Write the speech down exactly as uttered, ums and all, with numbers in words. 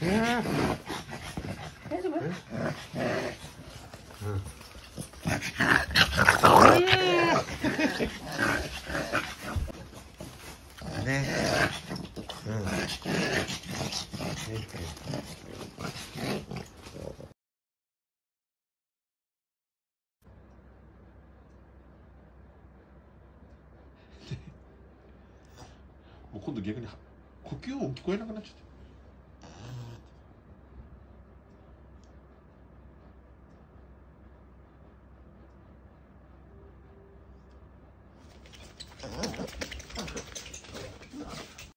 大丈夫？ね。もう今度逆に呼吸音聞こえなくなっちゃって。